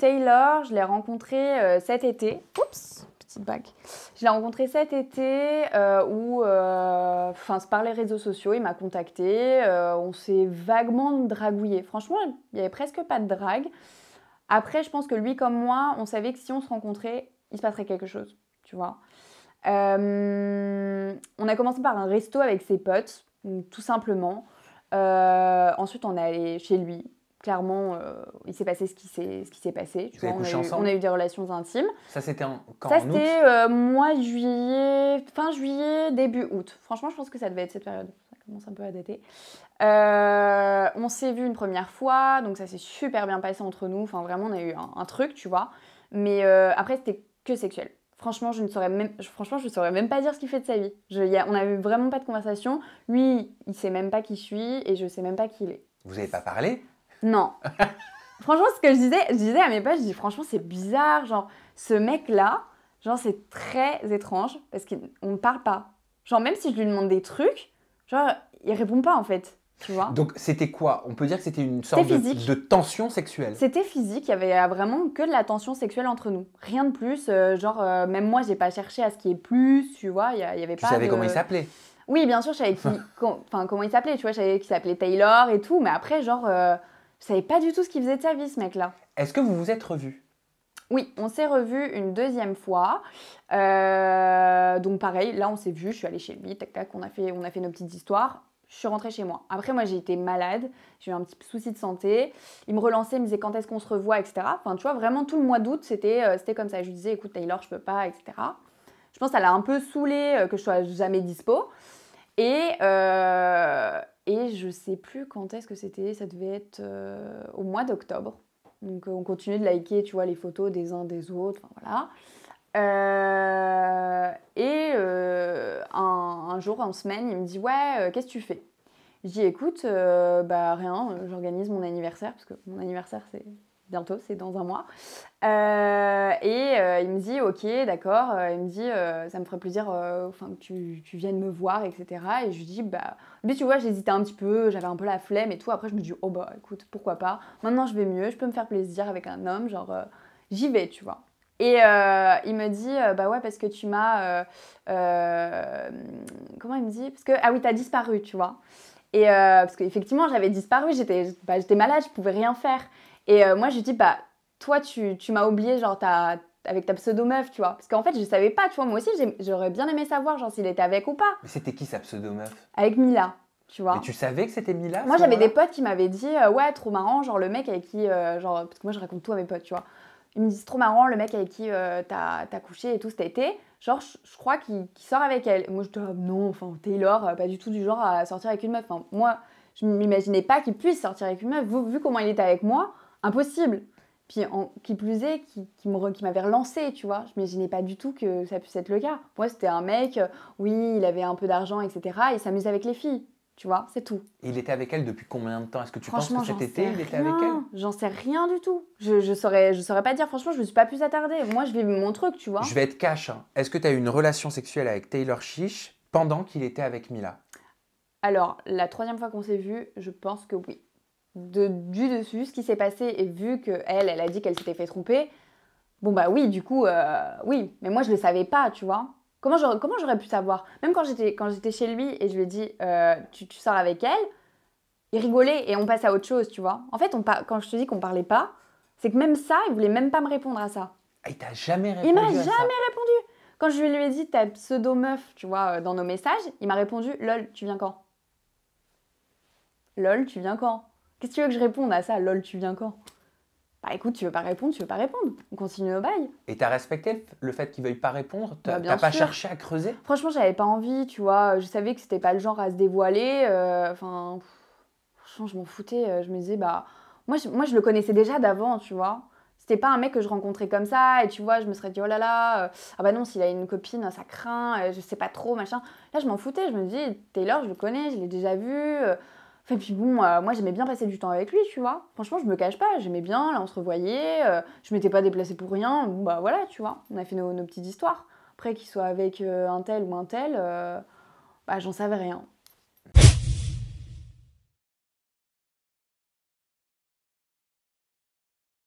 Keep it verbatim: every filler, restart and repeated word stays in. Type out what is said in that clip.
Taylor, je l'ai rencontrée euh, cet été. Oups, petite bague. Je l'ai rencontrée cet été euh, où, euh, par les réseaux sociaux, il m'a contactée. Euh, on s'est vaguement dragouillé. Franchement, il n'y avait presque pas de drague. Après, je pense que lui comme moi, on savait que si on se rencontrait, il se passerait quelque chose, tu vois. Euh, on a commencé par un resto avec ses potes, tout simplement. Euh, ensuite, on est allé chez lui. Clairement, euh, il s'est passé ce qui s'est passé. Tu vois, on, a eu, on a eu des relations intimes. Ça, c'était quand? Ça, c'était euh, mois juillet, fin juillet, début août. Franchement, je pense que ça devait être cette période. Ça commence un peu à dater. Euh, on s'est vu une première fois, donc ça s'est super bien passé entre nous. Enfin, vraiment, on a eu un, un truc, tu vois. Mais euh, après, c'était que sexuel. Franchement, je ne saurais même, franchement, je saurais même pas dire ce qu'il fait de sa vie. Je, y a, on n'avait vraiment pas de conversation. Lui, il ne sait même pas qui je suis et je ne sais même pas qui il est. Vous n'avez pas parlé? Non. Franchement, ce que je disais, je disais à mes potes, je dis franchement, c'est bizarre. Genre, ce mec-là, genre, c'est très étrange parce qu'on ne parle pas. Genre, même si je lui demande des trucs, genre, il répond pas en fait. Tu vois? Donc, c'était quoi? On peut dire que c'était une sorte de, de tension sexuelle. C'était physique. Il n'y avait vraiment que de la tension sexuelle entre nous. Rien de plus. Euh, genre, euh, même moi, j'ai pas cherché à ce qu'il y ait plus. Tu vois, il n'y avait pas. Tu savais de... comment il s'appelait? Oui, bien sûr, je savais qui... enfin, comment il s'appelait. Tu vois, je savais qu'il s'appelait Taylor et tout. Mais après, genre. Euh... Je savais pas du tout ce qu'il faisait de sa vie, ce mec-là. Est-ce que vous vous êtes revus? Oui, on s'est revus une deuxième fois. Euh, donc pareil, là, on s'est vus. Je suis allée chez lui, tac, tac, on a fait, on a fait nos petites histoires. Je suis rentrée chez moi. Après, moi, j'ai été malade. J'ai eu un petit souci de santé. Il me relançait, il me disait quand est-ce qu'on se revoit, et cetera. Enfin, tu vois, vraiment, tout le mois d'août, c'était euh, comme ça. Je lui disais, écoute, Taylor, je peux pas, et cetera. Je pense que ça l'a un peu saoulée euh, que je sois jamais dispo. Et... Euh... Et je sais plus quand est-ce que c'était, ça devait être euh, au mois d'octobre. Donc euh, on continuait de liker, tu vois, les photos des uns des autres, enfin voilà. Euh, et euh, un, un jour, en semaine, il me dit « Ouais, euh, qu'est-ce que tu fais ?» Je dis « Écoute, euh, bah rien, j'organise mon anniversaire, parce que mon anniversaire, c'est bientôt, c'est dans un mois. Euh, » Et euh, il me dit « Ok, d'accord. » Il me dit euh, « Ça me ferait plaisir euh, que tu, tu viennes me voir, et cetera » Et je lui dis « Bah... » Mais tu vois, j'hésitais un petit peu, j'avais un peu la flemme et tout. Après, je me dis, oh bah écoute, pourquoi pas. Maintenant, je vais mieux, je peux me faire plaisir avec un homme, genre, euh, j'y vais, tu vois. Et euh, il me dit, euh, bah ouais, parce que tu m'as... Euh, euh, comment il me dit? Parce que, ah oui, t'as disparu, tu vois. Et euh, parce qu'effectivement, j'avais disparu, j'étais bah, malade, je pouvais rien faire. Et euh, moi, je lui dis, bah, toi, tu, tu m'as oublié, genre, t'as... avec ta pseudo-meuf, tu vois. Parce qu'en fait, je savais pas, tu vois. Moi aussi, j'aurais bien aimé savoir, genre, s'il était avec ou pas. Mais c'était qui, sa pseudo-meuf? Avec Mila, tu vois. Mais tu savais que c'était Mila? Moi, j'avais des potes qui m'avaient dit, euh, ouais, trop marrant, genre, le mec avec qui... Euh, genre, parce que moi, je raconte tout à mes potes, tu vois. Ils me disent, trop marrant, le mec avec qui euh, t'as couché et tout cet été. Genre, je crois qu'il qu'il sort avec elle. Et moi, je dis, oh, non, enfin, Taylor, pas du tout du genre à sortir avec une meuf. Enfin, moi, je m'imaginais pas qu'il puisse sortir avec une meuf. Vu, vu comment il était avec moi, impossible. Puis en, qui plus est, qui, qui m'avait relancé, tu vois. Je m'imaginais pas du tout que ça puisse être le cas. Moi, c'était un mec, oui, il avait un peu d'argent, et cetera. Et il s'amusait avec les filles, tu vois, c'est tout. Et il était avec elle depuis combien de temps? Est-ce que tu penses que cet été, il était avec elle? J'en sais rien du tout. Je, je, saurais, je saurais pas dire, franchement, je me suis pas plus attardée. Moi, je vis mon truc, tu vois. Je vais être cash. Hein. Est-ce que tu as eu une relation sexuelle avec Taylor Chiche pendant qu'il était avec Mila? Alors, la troisième fois qu'on s'est vu, je pense que oui. De, du dessus, ce qui s'est passé, et vu qu'elle, elle a dit qu'elle s'était fait tromper, bon bah oui, du coup, euh, oui, mais moi je le savais pas, tu vois. Comment j'aurais comment j'aurais pu savoir? Même quand j'étais chez lui et je lui ai dit, euh, tu, tu sors avec elle, il rigolait et on passe à autre chose, tu vois. En fait, on par... quand je te dis qu'on parlait pas, c'est que même ça, il voulait même pas me répondre à ça. Ah, il t'a jamais répondu? Il m'a jamais répondu. Quand je lui ai dit, ta pseudo-meuf, tu vois, dans nos messages, il m'a répondu, lol, tu viens quand? Lol, tu viens quand? Qu'est-ce que tu veux que je réponde à ça? Lol, tu viens quand? Bah écoute, tu veux pas répondre, tu veux pas répondre. On continue au bail. Et t'as respecté le fait qu'il veuille pas répondre? T'as bah, pas cherché à creuser? Franchement, j'avais pas envie, tu vois. Je savais que c'était pas le genre à se dévoiler. Enfin, euh, franchement, je m'en foutais. Je me disais, bah... Moi, je, moi, je le connaissais déjà d'avant, tu vois. C'était pas un mec que je rencontrais comme ça. Et tu vois, je me serais dit, oh là là, euh, ah bah non, s'il a une copine, ça craint. Euh, je sais pas trop, machin. Là, je m'en foutais. Je me dis, Taylor, je le connais, je l'ai déjà vu. Euh, Et puis bon, euh, moi j'aimais bien passer du temps avec lui, tu vois. Franchement, je me cache pas, j'aimais bien, là on se revoyait, euh, je m'étais pas déplacée pour rien, bah voilà, tu vois. On a fait nos, nos petites histoires. Après, qu'il soit avec euh, un tel ou un tel, euh, bah j'en savais rien.